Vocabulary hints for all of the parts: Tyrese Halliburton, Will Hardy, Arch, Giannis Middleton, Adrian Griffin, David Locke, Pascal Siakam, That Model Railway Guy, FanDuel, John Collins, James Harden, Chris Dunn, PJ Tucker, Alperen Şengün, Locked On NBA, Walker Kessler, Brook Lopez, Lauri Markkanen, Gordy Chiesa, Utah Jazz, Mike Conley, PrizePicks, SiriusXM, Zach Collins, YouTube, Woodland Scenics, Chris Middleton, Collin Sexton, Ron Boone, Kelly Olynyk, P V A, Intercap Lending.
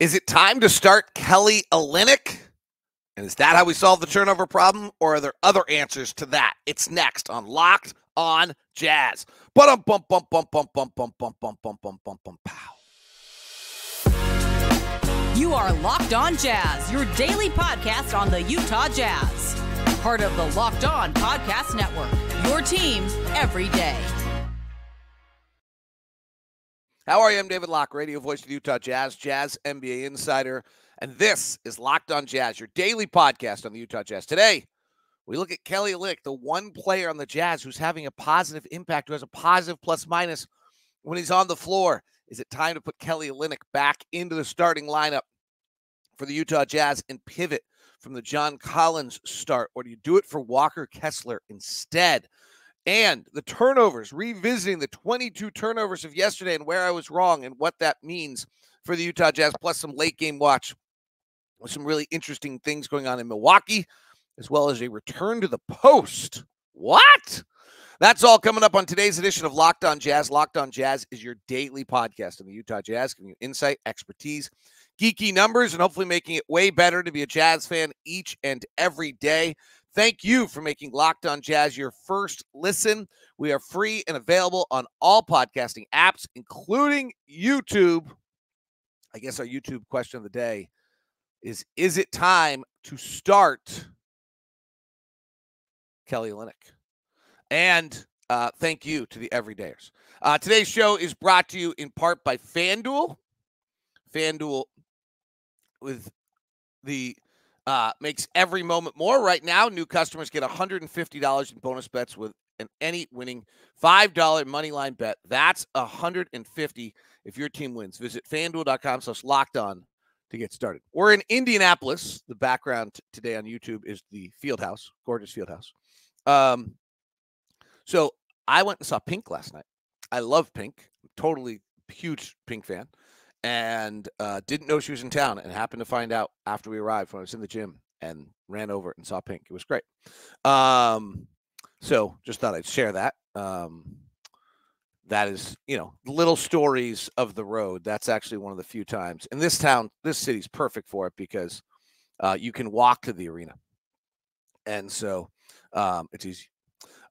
Is it time to start Kelly Olynyk? And is that how we solve the turnover problem, or are there other answers to that? It's next on Locked On Jazz. You are Locked On Jazz, your daily podcast on the Utah Jazz. Part of the Locked On Podcast Network, your team every day. How are you? I'm David Locke, radio voice of the Utah Jazz, Jazz NBA insider, and this is Locked On Jazz, your daily podcast on the Utah Jazz. Today, we look at Kelly Olynyk, the one player on the Jazz who's having a positive impact, who has a positive plus-minus when he's on the floor. Is it time to put Kelly Olynyk back into the starting lineup for the Utah Jazz and pivot from the John Collins start, or do you do it for Walker Kessler instead? And the turnovers, revisiting the 22 turnovers of yesterday and where I was wrong and what that means for the Utah Jazz, plus some late game watch with some really interesting things going on in Milwaukee, as well as a return to the post. What? That's all coming up on today's edition of Locked On Jazz. Locked On Jazz is your daily podcast on the Utah Jazz, giving you insight, expertise, geeky numbers, and hopefully making it way better to be a Jazz fan each and every day. Thank you for making Locked On Jazz your first listen. We are free and available on all podcasting apps, including YouTube. I guess our YouTube question of the day is it time to start Kelly Olynyk? And thank you to the everydayers. Today's show is brought to you in part by FanDuel. FanDuel with the... makes every moment more. Right now, new customers get $150 in bonus bets with any winning $5 money line bet. That's $150 if your team wins. Visit FanDuel.com/lockedon to get started. We're in Indianapolis. The background today on YouTube is the Fieldhouse, gorgeous Fieldhouse. So I went and saw Pink last night. I love Pink, totally huge Pink fan. And didn't know she was in town, and happened to find out after we arrived when I was in the gym and ran over and saw Pink. It was great. So just thought I'd share that. That is, you know, little stories of the road. That's actually one of the few times. And this town, this city's perfect for it because you can walk to the arena. And so it's easy.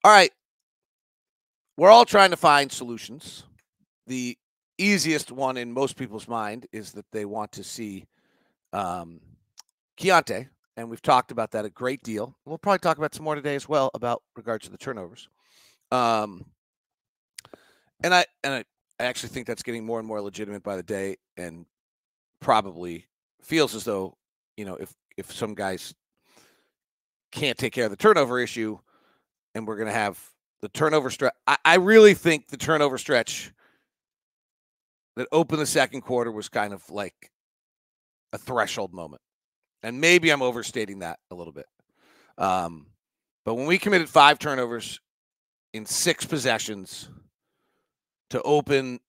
All right. We're all trying to find solutions. The easiest one in most people's mind is that they want to see Keyonte, and we've talked about that a great deal. We'll probably talk about some more today as well about regards to the turnovers. And I actually think that's getting more and more legitimate by the day, and probably feels as though, you know, if some guys can't take care of the turnover issue, and we're going to have the turnover stretch. I really think the turnover stretch that opened the second quarter was kind of like a threshold moment. And maybe I'm overstating that a little bit. But when we committed 5 turnovers in 6 possessions to open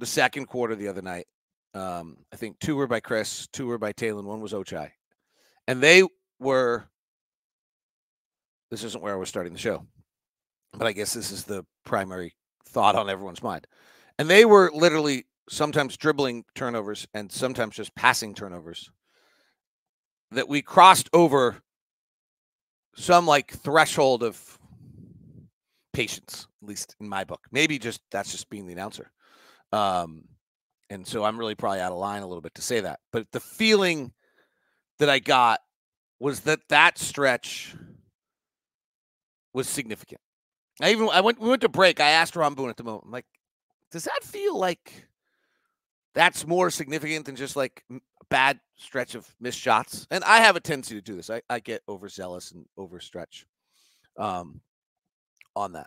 the second quarter the other night, I think 2 were by Chris, 2 were by Talen, 1 was Ochai. And they were, this isn't where I was starting the show, but I guess this is the primary thought on everyone's mind. And they were literally sometimes dribbling turnovers and sometimes just passing turnovers that we crossed over some like threshold of patience, at least in my book. Maybe just that's just being the announcer. And so I'm really probably out of line a little bit to say that. But the feeling that I got was that that stretch was significant. We went to break. I asked Ron Boone at the moment, I'm like, does that feel like that's more significant than just like a bad stretch of missed shots? And I have a tendency to do this. I get overzealous and overstretch on that.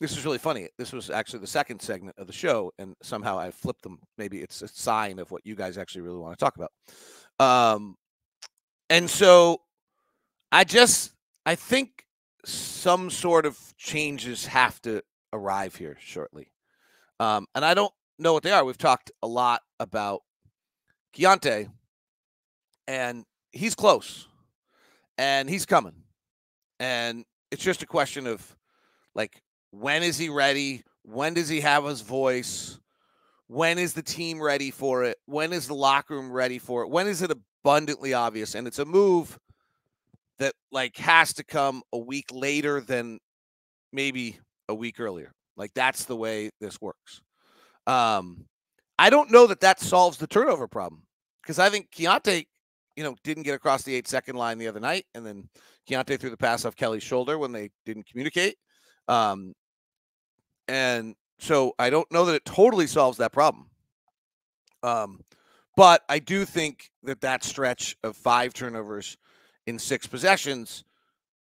This was really funny. This was actually the second segment of the show, and somehow I flipped them. Maybe it's a sign of what you guys actually really want to talk about. And so I think some sort of changes have to arrive here shortly. And I don't know what they are. We've talked a lot about Keyonte, and he's close, and he's coming. And it's just a question of, like, when is he ready? When does he have his voice? when is the team ready for it? When is the locker room ready for it? When is it abundantly obvious? And it's a move that like has to come a week later than maybe a week earlier. Like that's the way this works. I don't know that that solves the turnover problem, because I think Keyonte, you know, didn't get across the 8-second line the other night. And then Keyonte threw the pass off Kelly's shoulder when they didn't communicate. And so I don't know that it totally solves that problem. But I do think that that stretch of 5 turnovers in 6 possessions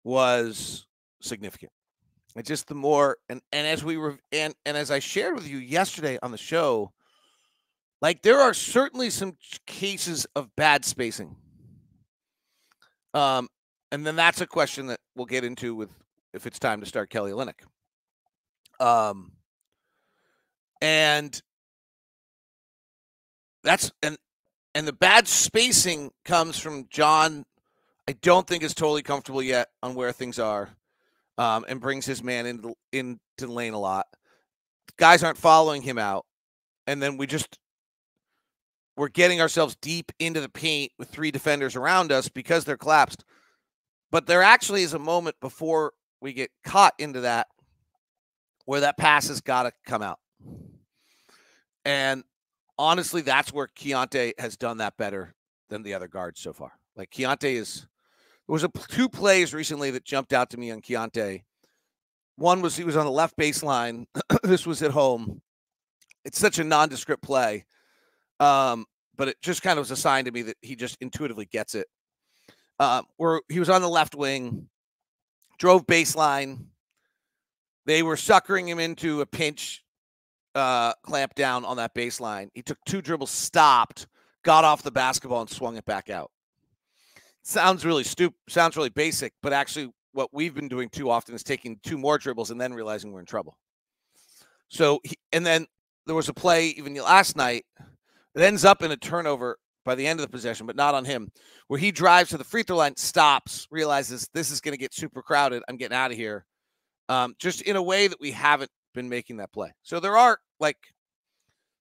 was significant. And just the more, and as we were, and as I shared with you yesterday on the show, like there are certainly some cases of bad spacing. And then that's a question that we'll get into with if it's time to start Kelly Olynyk. And that's, and the bad spacing comes from John. I don't think is totally comfortable yet on where things are. And brings his man into the lane a lot. Guys aren't following him out. And then we're getting ourselves deep into the paint with 3 defenders around us because they're collapsed. But there actually is a moment before we get caught into that where that pass has got to come out. And honestly, that's where Keyonte has done that better than the other guards so far. Like Keyonte is... There was 2 plays recently that jumped out to me on Keyonte. One was he was on the left baseline. This was at home. It's such a nondescript play. But it just kind of was a sign to me that he just intuitively gets it. Where he was on the left wing, drove baseline. They were suckering him into a pinch clamp down on that baseline. He took 2 dribbles, stopped, got off the basketball, and swung it back out. Sounds really stupid, sounds really basic, but actually what we've been doing too often is taking 2 more dribbles and then realizing we're in trouble. So, and then there was a play even last night. It ends up in a turnover by the end of the possession, but not on him, where he drives to the free throw line, stops, realizes this is going to get super crowded. I'm getting out of here. Just in a way that we haven't been making that play. So there are like,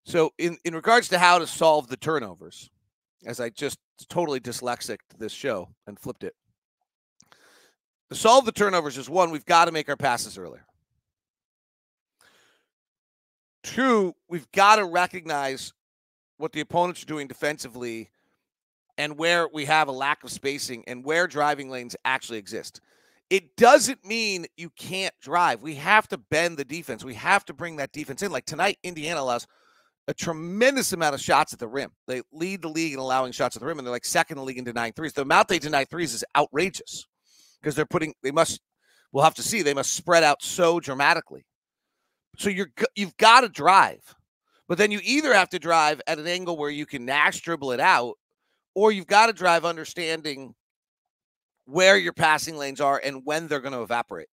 so in regards to how to solve the turnovers, as I just totally dyslexic to this show and flipped it. To solve the turnovers is 1, we've got to make our passes earlier. 2, we've got to recognize what the opponents are doing defensively and where we have a lack of spacing and where driving lanes actually exist. It doesn't mean you can't drive. We have to bend the defense. We have to bring that defense in. Like tonight, Indiana allows a tremendous amount of shots at the rim. They lead the league in allowing shots at the rim, and they're like second in the league in denying threes. The amount they deny threes is outrageous because they're putting, they must, we'll have to see, they must spread out so dramatically. So you've got to drive, but then you either have to drive at an angle where you can Nash dribble it out, or you've got to drive understanding where your passing lanes are and when they're going to evaporate.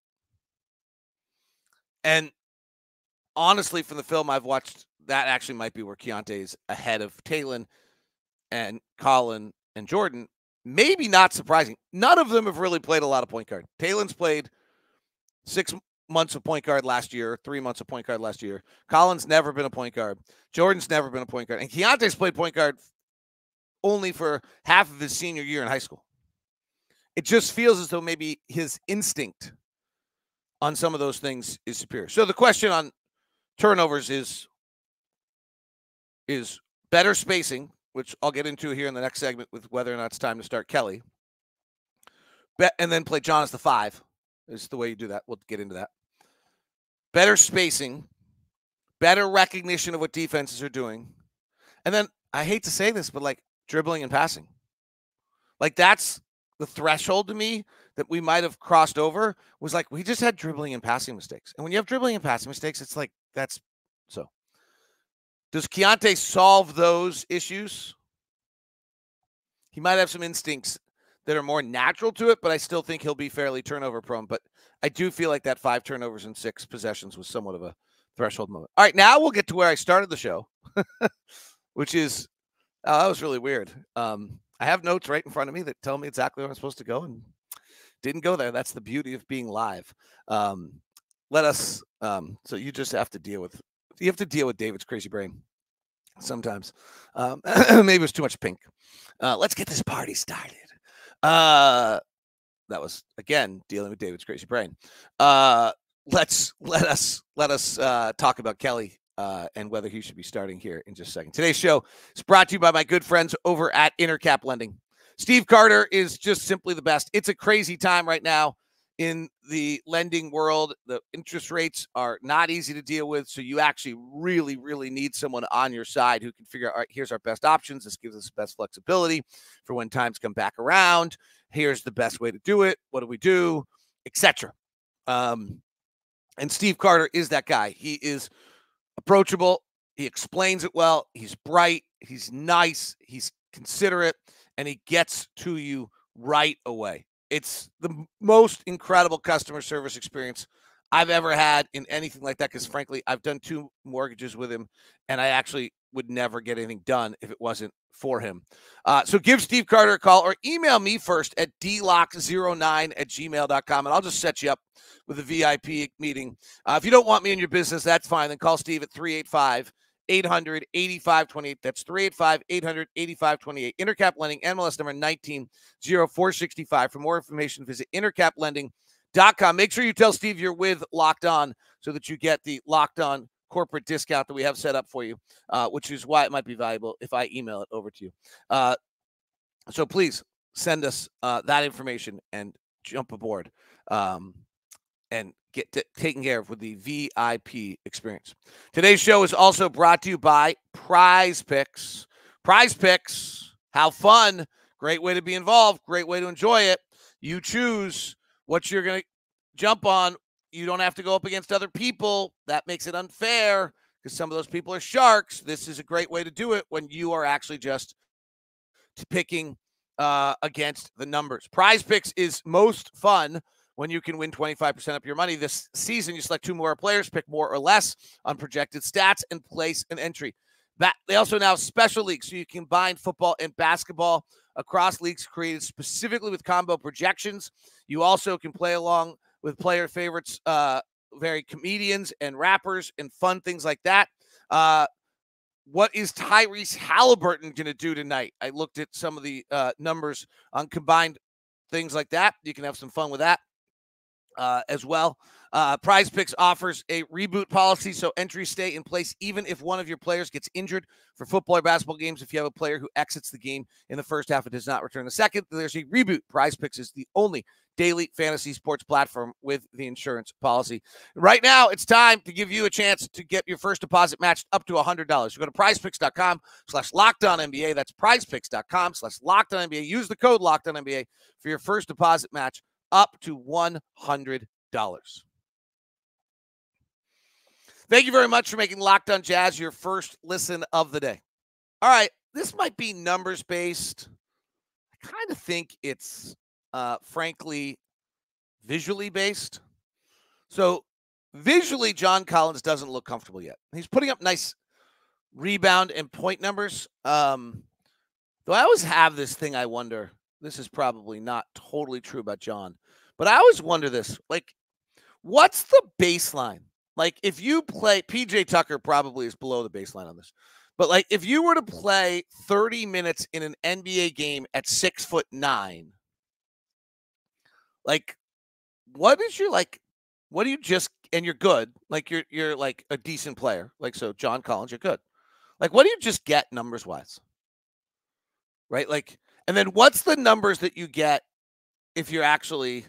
And honestly, from the film I've watched, that actually might be where Keyonte is ahead of Talen and Collin and Jordan. Maybe not surprising. None of them have really played a lot of point guard. Talen's played 6 months of point guard last year, 3 months of point guard last year. Collin's never been a point guard. Jordan's never been a point guard. And Keyonte's played point guard only for half of his senior year in high school. It just feels as though maybe his instinct on some of those things is superior. So the question on turnovers is better spacing, which I'll get into here in the next segment with whether or not it's time to start Kelly. And then play John as the 5 is the way you do that. We'll get into that. Better spacing, better recognition of what defenses are doing. And then I hate to say this, but like dribbling and passing. Like that's the threshold to me that we might have crossed over was like, we just had dribbling and passing mistakes. And when you have dribbling and passing mistakes, it's like, that's so. Does Keyonte solve those issues? He might have some instincts that are more natural to it, but I still think he'll be fairly turnover prone. But I do feel like that 5 turnovers in 6 possessions was somewhat of a threshold moment. All right, now we'll get to where I started the show, which is, oh, that was really weird. I have notes right in front of me that tell me exactly where I'm supposed to go and didn't go there. That's the beauty of being live. So you just have to deal with David's crazy brain. sometimes. Maybe it was too much pink. Let's get this party started. That was again dealing with David's crazy brain. Let us talk about Kelly and whether he should be starting here in just a second. Today's show is brought to you by my good friends over at Intercap Lending. Steve Carter is just simply the best. It's a crazy time right now in the lending world. The interest rates are not easy to deal with, so you actually really, really need someone on your side who can figure out, all right, here's our best options. This gives us the best flexibility for when times come back around. Here's the best way to do it. What do we do? Etc. And Steve Carter is that guy. He is approachable. He explains it well. He's bright. He's nice. He's considerate. And he gets to you right away. It's the most incredible customer service experience I've ever had in anything like that. Because frankly, I've done 2 mortgages with him, and I actually would never get anything done if it wasn't for him. So give Steve Carter a call or email me first at dlock09@gmail.com, and I'll just set you up with a VIP meeting. If you don't want me in your business, that's fine. Then call Steve at 385-800-8528. That's 385-800-8528. Intercap Lending, MLS number 190465. For more information, visit intercaplending.com. Make sure you tell Steve you're with Locked On so that you get the Locked On corporate discount that we have set up for you, which is why it might be valuable if I email it over to you. So please send us that information and jump aboard and get taken care of with the VIP experience. Today's show is also brought to you by Prize Picks. Prize Picks, how fun. Great way to be involved. Great way to enjoy it. You choose what you're going to jump on. You don't have to go up against other people. That makes it unfair because some of those people are sharks. This is a great way to do it when you are actually just picking against the numbers. Prize Picks is most fun when you can win 25% of your money. This season, you select 2 more players, pick more or less on projected stats, and place an entry. They also now have special leagues, so you can combine football and basketball across leagues created specifically with combo projections. You also can play along with player favorites, very comedians and rappers and fun things like that. What is Tyrese Halliburton going to do tonight? I looked at some of the numbers on combined things like that. You can have some fun with that as well. Prize Picks offers a reboot policy, so entries stay in place even if one of your players gets injured for football or basketball games. If you have a player who exits the game in the first half and does not return the second, there's a reboot. Prize Picks is the only daily fantasy sports platform with the insurance policy. Right now, it's time to give you a chance to get your first deposit matched up to $100. You go to prizepicks.com/LockedOnNBA. That's prizepicks.com/LockedOnNBA. Use the code LockedOnNBA for your first deposit match up to $100. Thank you very much for making Locked On Jazz your first listen of the day. All right, this might be numbers-based. I kind of think it's, frankly, visually-based. So visually, John Collins doesn't look comfortable yet. He's putting up nice rebound and point numbers. Though I always have this thing, I wonder. This is probably not totally true about John. But I always wonder this, like, what's the baseline? Like, if you play, PJ Tucker probably is below the baseline on this. But, like, if you were to play 30 minutes in an NBA game at 6'9", like, what is your, like, what do you just, and you're good. Like, you're like, a decent player. Like, so, John Collins, you're good. Like, what do you just get numbers-wise? Right? Like, and then what's the numbers that you get if you're actually,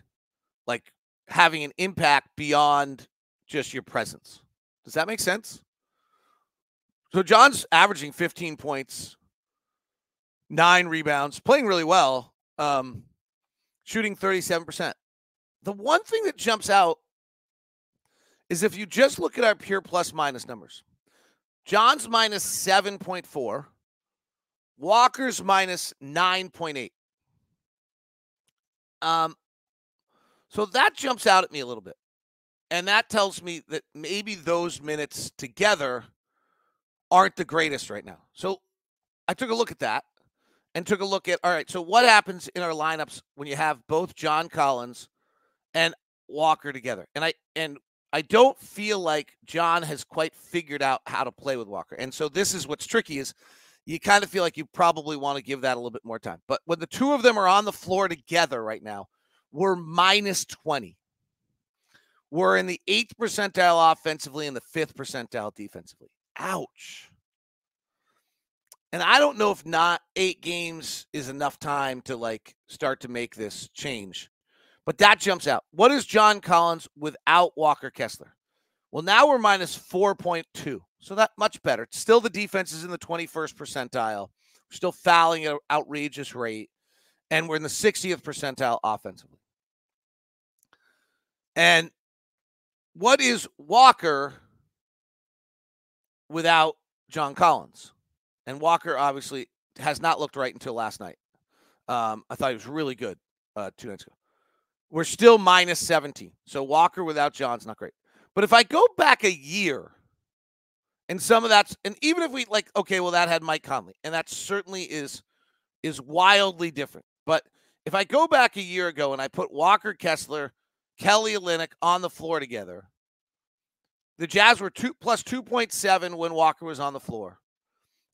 like, having an impact beyond just your presence? Does that make sense? So John's averaging 15 points, 9 rebounds, playing really well, shooting 37%. The one thing that jumps out is if you just look at our pure plus minus numbers. John's minus 7.4, Walker's minus 9.8. So that jumps out at me a little bit. And that tells me that maybe those minutes together aren't the greatest right now. So I took a look at that and took a look at, all right, so what happens in our lineups when you have both John Collins and Walker together? And I I don't feel like John has quite figured out how to play with Walker. And so this is what's tricky is you kind of feel like you probably want to give that a little bit more time. But when the two of them are on the floor together right now, we're minus 20. We're in the 8th percentile offensively and the 5th percentile defensively. Ouch. And I don't know if not 8 games is enough time to like start to make this change. But that jumps out. What is John Collins without Walker Kessler? Well, now we're minus 4.2. So that much better. Still the defense is in the 21st percentile. We're still fouling at an outrageous rate. And we're in the 60th percentile offensively. And what is Walker without John Collins? And Walker obviously has not looked right until last night. I thought he was really good 2 nights ago. We're still minus 17. So Walker without John's not great. But if I go back a year, and some of that's, and even if we like, okay, well, that had Mike Conley, and that certainly is wildly different. But if I go back a year ago and I put Walker Kessler, Kelly Olynyk on the floor together, the Jazz were plus 2.7 when Walker was on the floor.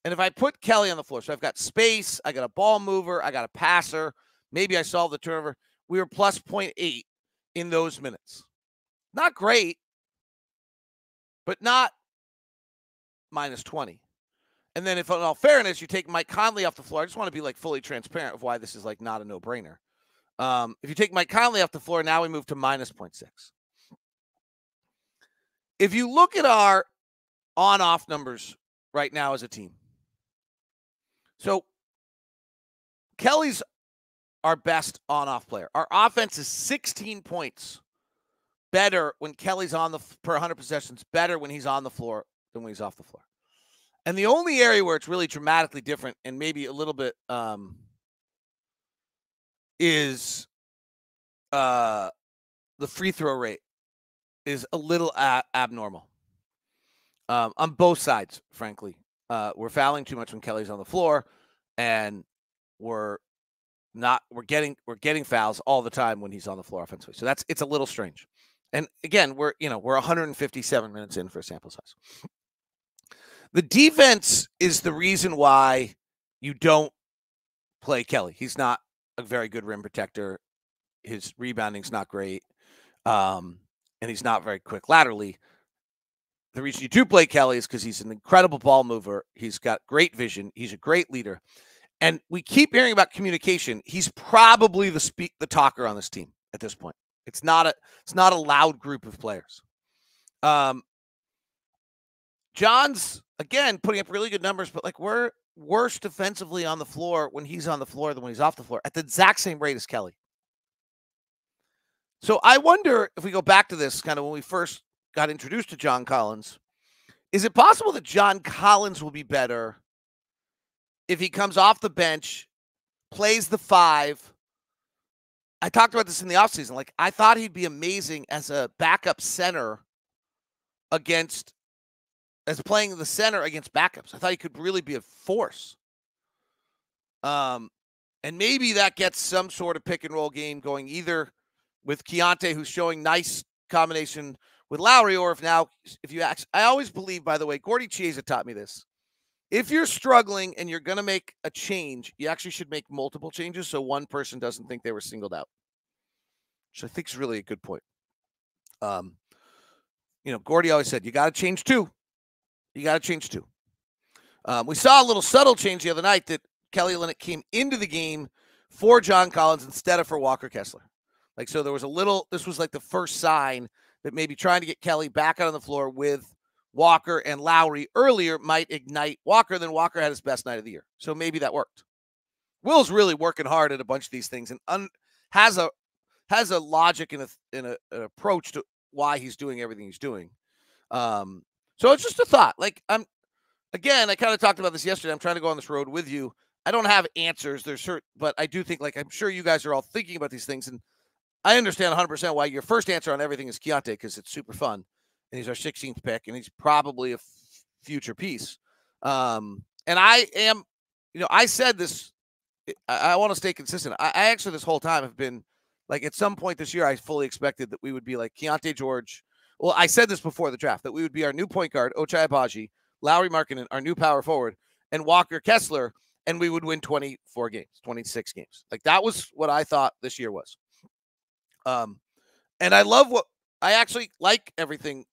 And if I put Kelly on the floor, so I've got space, I got a ball mover, I got a passer, maybe I solved the turnover. We were plus 0.8 in those minutes. Not great, but not minus 20. And then if in all fairness, you take Mike Conley off the floor, I just want to be like fully transparent of why this is like not a no-brainer. If you take Mike Conley off the floor, now we move to minus 0.6. If you look at our on-off numbers right now as a team. So Kelly's our best on-off player. Our offense is 16 points better when Kelly's on the per 100 possessions, better when he's on the floor than when he's off the floor. And the only area where it's really dramatically different and maybe a little bit is the free throw rate is a little abnormal on both sides, frankly. We're fouling too much when Kelly's on the floor, and we're getting fouls all the time when he's on the floor offensively. So it's a little strange. And again, we're 157 minutes in for a sample size. The defense is the reason why you don't play Kelly. He's not a very good rim protector. His rebounding's not great. And he's not very quick laterally. The reason you do play Kelly is because he's an incredible ball mover. He's got great vision. He's a great leader. And we keep hearing about communication. He's probably the talker on this team at this point. It's not a loud group of players. John's again putting up really good numbers, but like we're worse defensively on the floor when he's on the floor than when he's off the floor at the exact same rate as Kelly. So I wonder if we go back to this kind of when we first got introduced to John Collins, is it possible that John Collins will be better if he comes off the bench, plays the 5? I talked about this in the offseason. Like, I thought he'd be amazing as a backup center as playing the center against backups. I thought he could really be a force. And maybe that gets some sort of pick and roll game going either with Keyonte, who's showing nice combination with Lauri, or if you actually, I always believe, by the way, Gordy Chiesa taught me this. If you're struggling and you're going to make a change, you actually should make multiple changes so one person doesn't think they were singled out, which I think is really a good point. Gordy always said, you got to change 2. You got to change 2. We saw a little subtle change the other night that Kelly Olynyk came into the game for John Collins instead of for Walker Kessler. Like, so there was this was like the first sign that maybe trying to get Kelly back out on the floor with Walker and Lauri earlier might ignite Walker. Then Walker had his best night of the year. So maybe that worked. Will's really working hard at a bunch of these things and has a logic and an approach to why he's doing everything he's doing. So it's just a thought. Like, I kind of talked about this yesterday. I'm trying to go on this road with you. I don't have answers. But I do think, like, I'm sure you guys are all thinking about these things. And I understand 100% why your first answer on everything is Keyonte, because it's super fun. And he's our 16th pick, and he's probably a future piece. And I am, I said this, I want to stay consistent. I actually this whole time have been, like, at some point this year, I fully expected that we would be like Keyonte George Well, I said this before the draft, that we would be our new point guard, Ochai Agbaji, Lauri Markkanen, our new power forward, and Walker Kessler, and we would win 24 games, 26 games. Like, that was what I thought this year was. And I love what – I actually like everything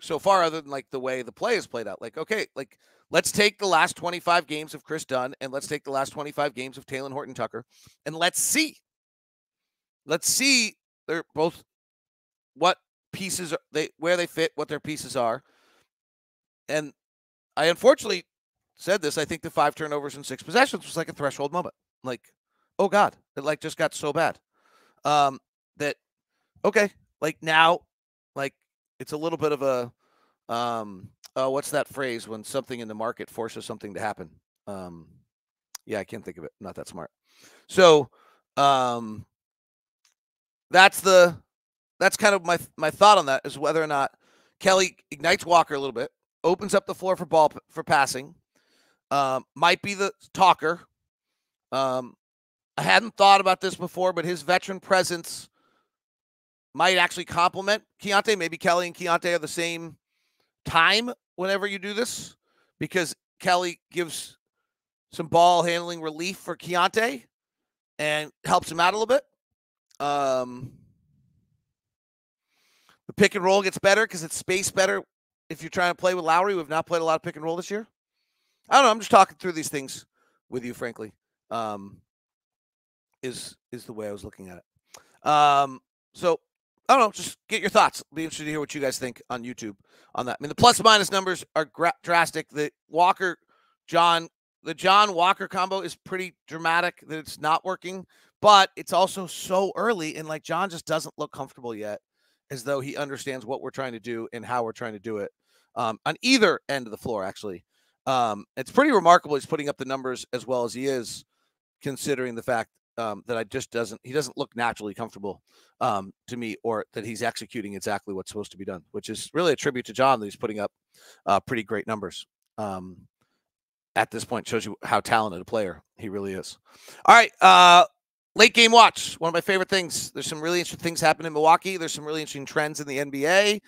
so far other than, like, the way the play has played out. Like, okay, like, let's take the last 25 games of Chris Dunn, and let's take the last 25 games of Talen Horton-Tucker, and let's see. Let's see they're both what pieces are they, where they fit, what their pieces are. And I unfortunately said this. I think the 5 turnovers and 6 possessions was like a threshold moment. Like, oh God, it like just got so bad that, okay. Like now, like it's a little bit of a, what's that phrase when something in the market forces something to happen? Yeah, I can't think of it. I'm not that smart. So, that's kind of my thought on that, is whether or not Kelly ignites Walker a little bit, opens up the floor for passing, might be the talker. I hadn't thought about this before, but his veteran presence might actually complement Keyonte. Maybe Kelly and Keyonte are the same time whenever you do this, because Kelly gives some ball handling relief for Keyonte and helps him out a little bit. The pick and roll gets better because it's spaced better. If you're trying to play with Lauri, we've not played a lot of pick and roll this year. I don't know. I'm just talking through these things with you, frankly, is the way I was looking at it. So I don't know. Just get your thoughts. I'll be interested to hear what you guys think on YouTube on that. I mean, the plus minus numbers are drastic. The John Walker combo is pretty dramatic that it's not working. But it's also so early, and like John just doesn't look comfortable yet, as though he understands what we're trying to do and how we're trying to do it on either end of the floor, actually. It's pretty remarkable he's putting up the numbers as well as he is, considering the fact that he doesn't look naturally comfortable to me, or that he's executing exactly what's supposed to be done, which is really a tribute to John that he's putting up pretty great numbers. At this point, shows you how talented a player he really is. All right. Late game watch, one of my favorite things. There's some really interesting things happening in Milwaukee. There's some really interesting trends in the NBA.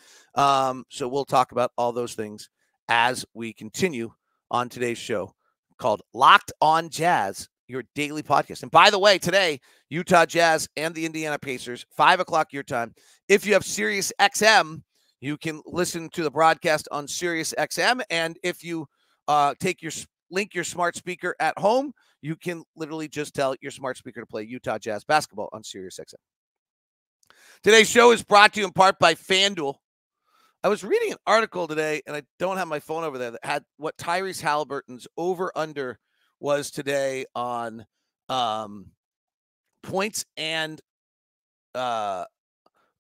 So we'll talk about all those things as we continue on today's show called Locked On Jazz, your daily podcast. And by the way, today, Utah Jazz and the Indiana Pacers, 5 o'clock your time. If you have SiriusXM, you can listen to the broadcast on SiriusXM. And if you link your smart speaker at home, you can literally just tell your smart speaker to play Utah Jazz basketball on SiriusXM. Today's show is brought to you in part by FanDuel. I was reading an article today, and I don't have my phone over there, that had what Tyrese Halliburton's over-under was today on points and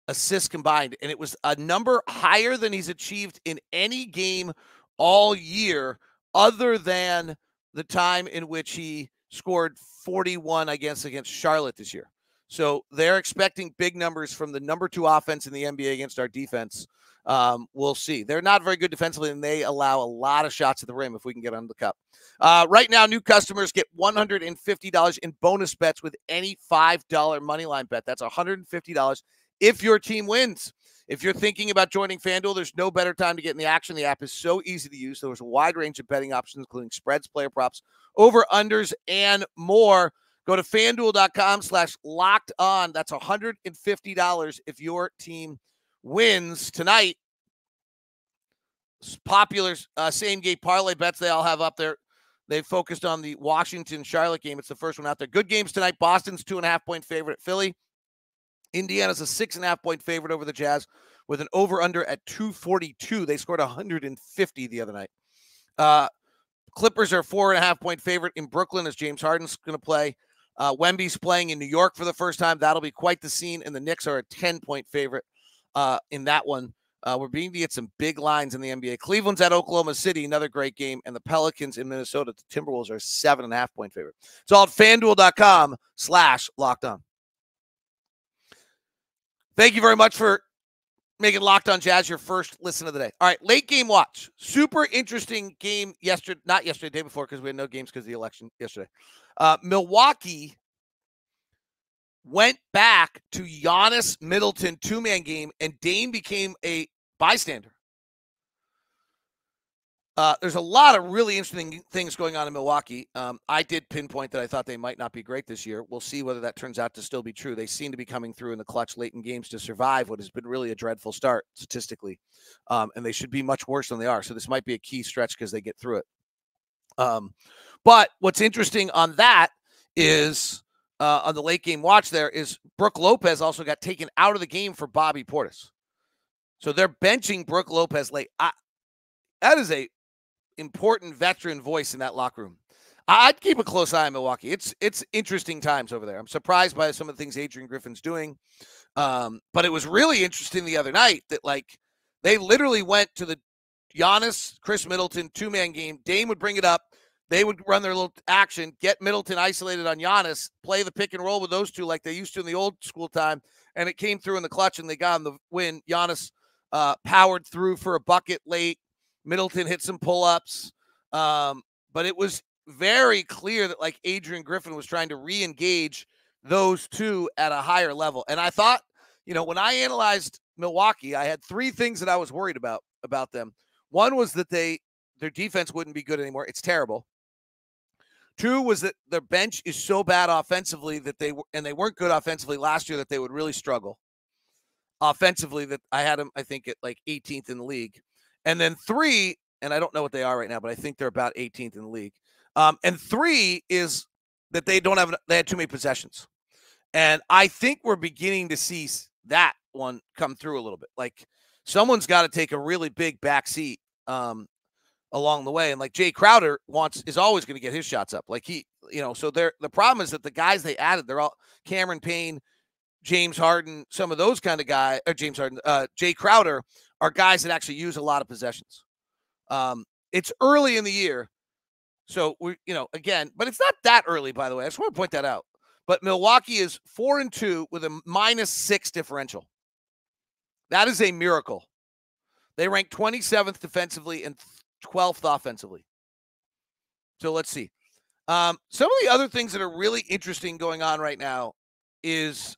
assists combined. And it was a number higher than he's achieved in any game all year other than the time in which he scored 41 against Charlotte this year. So they're expecting big numbers from the number 2 offense in the NBA against our defense. We'll see. They're not very good defensively, and they allow a lot of shots at the rim if we can get under the cup. Right now, new customers get $150 in bonus bets with any $5 moneyline bet. That's $150 if your team wins. If you're thinking about joining FanDuel, there's no better time to get in the action. The app is so easy to use. There's a wide range of betting options, including spreads, player props, over-unders, and more. Go to FanDuel.com/LockedOn. That's $150 if your team wins tonight. Popular same-game parlay bets they all have up there. They focused on the Washington-Charlotte game. It's the first one out there. Good games tonight. Boston's 2.5-point favorite at Philly. Indiana's a 6.5-point favorite over the Jazz with an over-under at 242. They scored 150 the other night. Clippers are 4.5-point favorite in Brooklyn as James Harden's going to play. Wemby's playing in New York for the first time. That'll be quite the scene. And the Knicks are a 10-point favorite in that one. We're beginning to get some big lines in the NBA. Cleveland's at Oklahoma City, another great game. And the Pelicans in Minnesota, the Timberwolves are a 7.5-point favorite. It's all at FanDuel.com/LockedOn. Thank you very much for making Locked On Jazz your first listen of the day. All right, late game watch. Super interesting game yesterday. Not yesterday, the day before, because we had no games because of the election yesterday. Milwaukee went back to Giannis Middleton two-man game, and Dame became a bystander. There's a lot of really interesting things going on in Milwaukee. I did pinpoint that I thought they might not be great this year. We'll see whether that turns out to still be true. They seem to be coming through in the clutch late in games to survive what has been really a dreadful start statistically. And they should be much worse than they are. So this might be a key stretch because they get through it. But what's interesting on that is on the late game watch there is Brook Lopez also got taken out of the game for Bobby Portis. So they're benching Brook Lopez late. That is a important veteran voice in that locker room. I'd keep a close eye on Milwaukee. It's interesting times over there. I'm surprised by some of the things Adrian Griffin's doing. But it was really interesting the other night that, like, they literally went to the Giannis, Chris Middleton, two-man game. Dame would bring it up. They would run their little action, get Middleton isolated on Giannis, play the pick and roll with those two like they used to in the old school time, and it came through in the clutch, and they got on the win. Giannis powered through for a bucket late. Middleton hit some pull-ups, but it was very clear that, like, Adrian Griffin was trying to re-engage those two at a higher level. And I thought, you know, when I analyzed Milwaukee, I had three things that I was worried about them. One was that their defense wouldn't be good anymore. It's terrible. Two was that their bench is so bad offensively that they weren't good offensively last year that they would really struggle. Offensively, that I had them, I think, at like 18th in the league. And then three, and I don't know what they are right now, but I think they're about 18th in the league. And three is that they had too many possessions. And I think we're beginning to see that one come through a little bit. Like, someone's got to take a really big backseat along the way. And like Jay Crowder is always going to get his shots up. Like so the problem is that the guys they added, they're all Cameron Payne, James Harden, some of those kind of guys, or James Harden, Jay Crowder, are guys that actually use a lot of possessions. It's early in the year. So we, again, but it's not that early, by the way. I just want to point that out. But Milwaukee is 4-2 with a -6 differential. That is a miracle. They rank 27th defensively and 12th offensively. So let's see. Some of the other things that are really interesting going on right now is,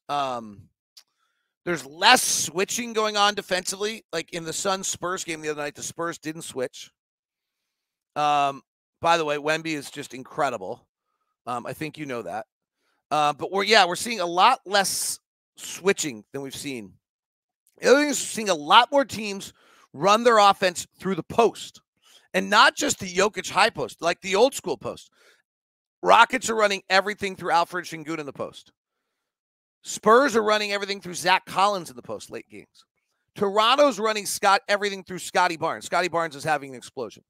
there's less switching going on defensively. Like in the Suns-Spurs game the other night, the Spurs didn't switch. By the way, Wemby is just incredible. I think you know that. But we're seeing a lot less switching than we've seen. The other thing is we're seeing a lot more teams run their offense through the post. And not just the Jokic high post, like the old school post. Rockets are running everything through Alperen Şengün in the post. Spurs are running everything through Zach Collins in the post late games. Toronto's running everything through Scottie Barnes. Scottie Barnes is having an explosion.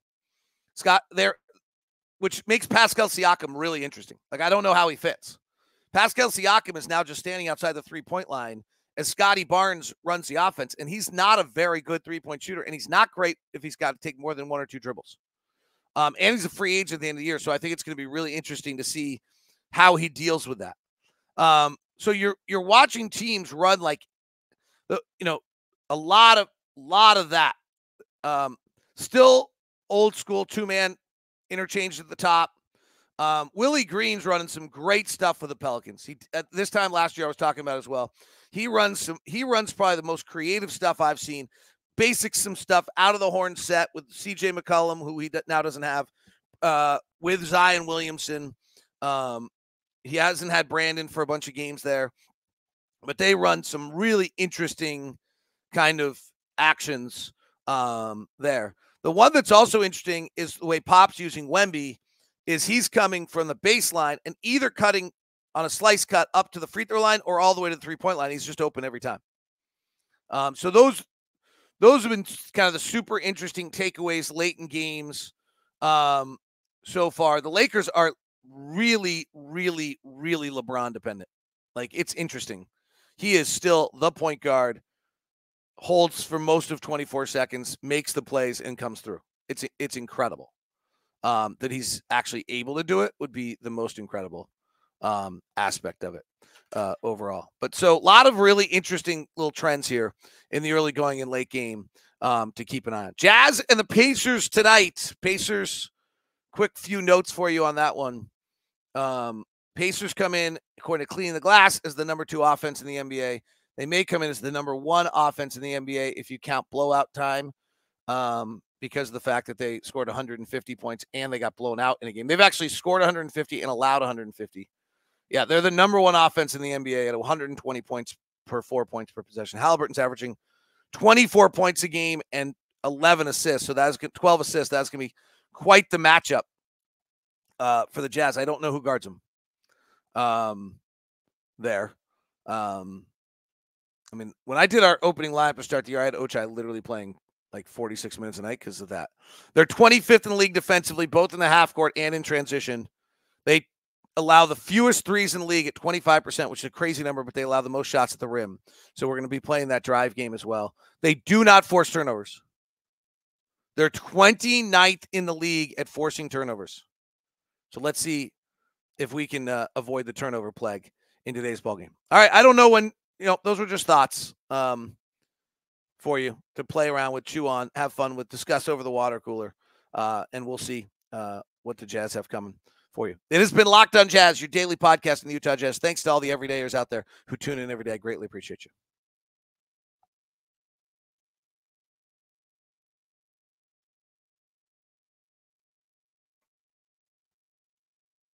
Which makes Pascal Siakam really interesting. Like, I don't know how he fits. Pascal Siakam is now just standing outside the three-point line as Scottie Barnes runs the offense, and he's not a very good three-point shooter, and he's not great if he's got to take more than one or two dribbles. And he's a free agent at the end of the year, so I think it's going to be really interesting to see how he deals with that. So you're watching teams run like, a lot of that. Still old school two-man interchange at the top. Willie Green's running some great stuff for the Pelicans. At this time last year I was talking about as well. He runs probably the most creative stuff I've seen. Basics some stuff out of the horn set with CJ McCollum, who he now doesn't have, with Zion Williamson. He hasn't had Brandon for a bunch of games there, but they run some really interesting kind of actions there. The one that's also interesting is the way Pop's using Wemby is he's coming from the baseline and either cutting on a slice cut up to the free throw line or all the way to the three-point line. He's just open every time. So those have been kind of the super interesting takeaways late in games so far. The Lakers are really, really, really LeBron dependent. Like, it's interesting. He is still the point guard, holds for most of 24 seconds, makes the plays, and comes through. It's incredible. That he's actually able to do it would be the most incredible aspect of it overall. But so a lot of really interesting little trends here in the early going and late game to keep an eye on. Jazz and the Pacers tonight. Pacers, quick few notes for you on that one. Pacers come in, according to Clean the Glass, as the #2 offense in the NBA. They may come in as the number one offense in the NBA if you count blowout time, because of the fact that they scored 150 points and they got blown out in a game. They've actually scored 150 and allowed 150. Yeah, they're the number one offense in the NBA at 120 points per 4 points per possession. Halliburton's averaging 24 points a game and 11 assists. So that's 12 assists. That's going to be quite the matchup for the Jazz. I don't know who guards them there. I mean, when I did our opening lineup to start the year, I had Ochai literally playing like 46 minutes a night because of that. They're 25th in the league defensively, both in the half court and in transition. They allow the fewest threes in the league at 25%, which is a crazy number, but they allow the most shots at the rim. So we're going to be playing that drive game as well. They do not force turnovers. They're 29th in the league at forcing turnovers. So let's see if we can avoid the turnover plague in today's ballgame. All right, I don't know when, you know, those were just thoughts for you to play around with, chew on, have fun with, discuss over the water cooler, and we'll see what the Jazz have coming for you. It has been Locked On Jazz, your daily podcast in the Utah Jazz. Thanks to all the everydayers out there who tune in every day. I greatly appreciate you.